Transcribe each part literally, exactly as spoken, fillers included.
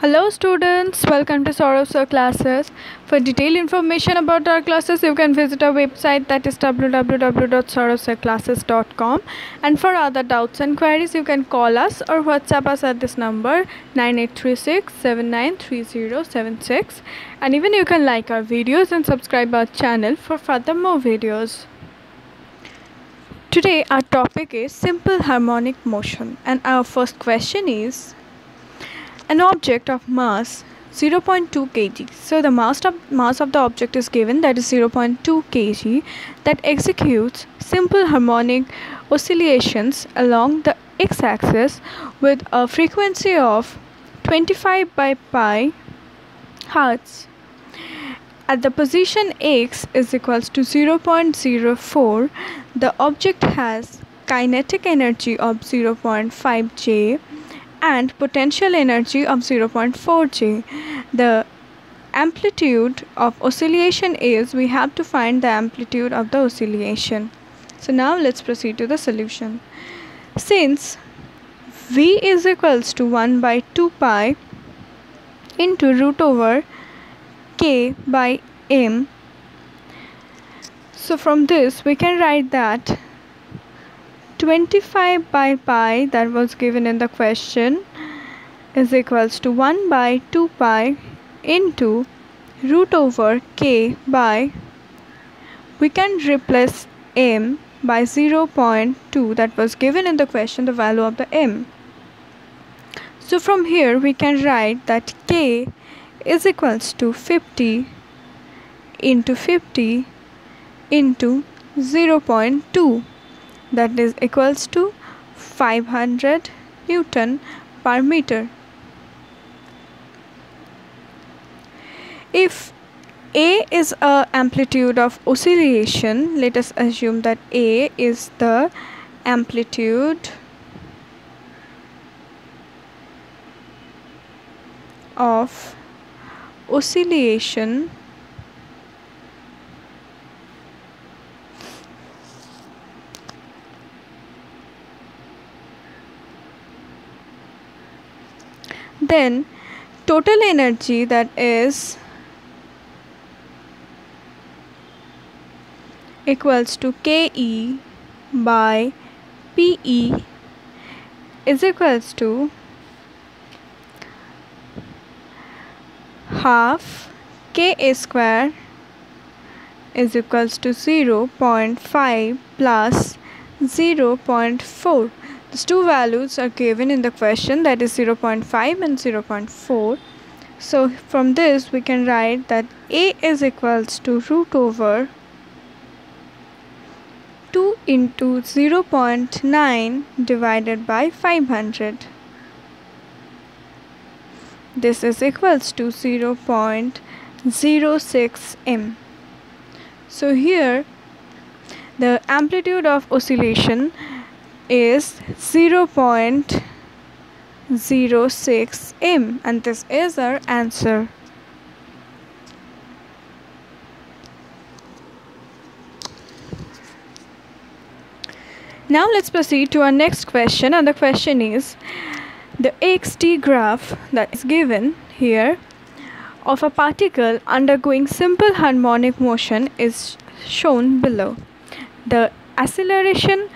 Hello students, welcome to Sourav Sir's Classes. For detailed information about our classes, you can visit our website, that is w w w dot souravsirclasses dot com. And for other doubts and queries, you can call us or WhatsApp us at this number nine eight three six seven nine three zero seven six. And even you can like our videos and subscribe our channel for further more videos. Today our topic is simple harmonic motion, and our first question is an object of mass zero point two kilograms, so the mass of, mass of the object is given, that is zero point two kilograms, that executes simple harmonic oscillations along the x-axis with a frequency of twenty-five by pi hertz at the position x is equals to zero point zero four. The object has kinetic energy of zero point five joules and potential energy of zero point four joules. The amplitude of oscillation is, we have to find the amplitude of the oscillation. So now let's proceed to the solution. Since v is equals to one by two pi into root over k by m, so from this we can write that twenty-five by pi, that was given in the question, is equals to one by two pi into root over k by, we can replace m by zero point two, that was given in the question, the value of the m. So from here we can write that k is equals to fifty into fifty into zero point two, that is equals to five hundred newton per meter. If a is a amplitude of oscillation, let us assume that a is the amplitude of oscillation . Then total energy, that is equals to Ke by Pe, is equals to half Ka square is equals to zero point five plus zero point four. These two values are given in the question, that is zero point five and zero point four. So from this we can write that a is equals to root over two into zero point nine divided by five hundred. This is equals to zero point zero six m. So here the amplitude of oscillation is zero point zero six m, and this is our answer. Now let's proceed to our next question, and the question is the X T graph, that is given here, of a particle undergoing simple harmonic motion is shown below. The acceleration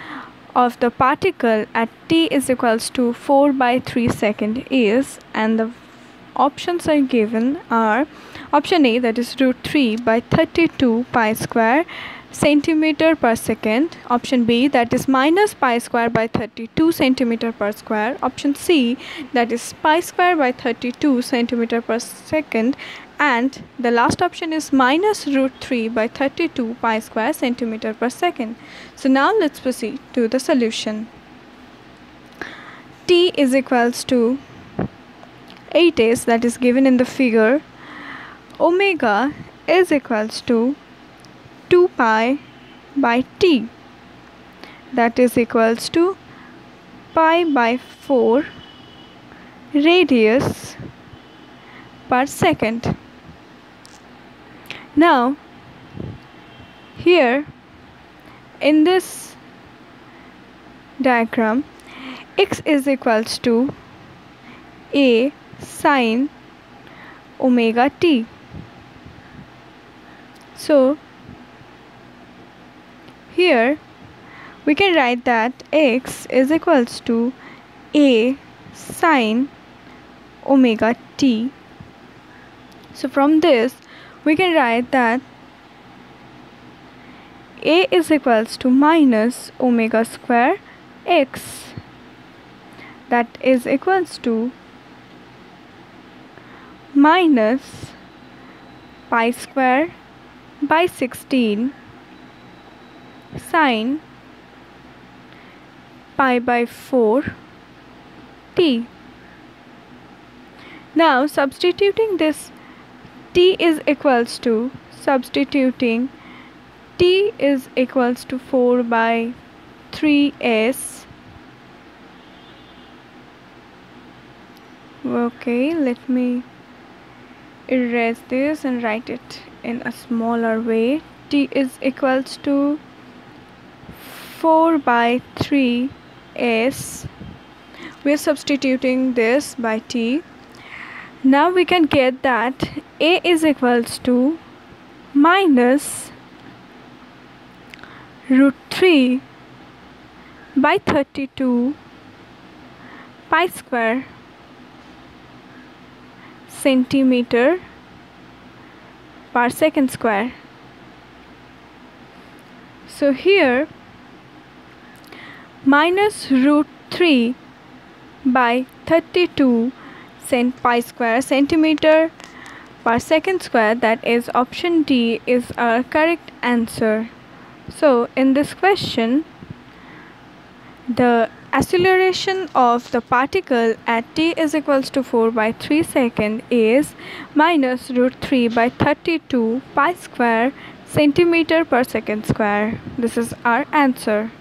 of the particle at t is equals to four by three second is, and the options are given are option A, that is root three by thirty-two pi square centimeter per second, option B, that is minus pi square by thirty-two centimeter per square, option C, that is pi square by thirty-two centimeter per second, and the last option is minus root three by thirty-two pi square centimeter per second. So now let's proceed to the solution. T is equals to eight s, that is given in the figure. Omega is equals to two pi by t, that is equals to pi by four radius per second. Now here in this diagram, x is equals to a sine omega t. So here we can write that x is equals to a sine omega t. So from this we can write that a is equals to minus omega square x, that is equals to minus pi square by sixteen sine pi by four t. Now substituting this t is equals to substituting t is equals to four by three s. Okay, let me erase this and write it in a smaller way. T is equals to four by three s. We are substituting this by t. Now we can get that a is equals to minus root three by thirty-two pi square centimeter per second square. So here minus root three by thirty-two cent pi square centimeter per second square, that is option D is our correct answer. So in this question the acceleration of the particle at t is equals to four by three second is minus root three by thirty-two pi square centimeter per second square. This is our answer.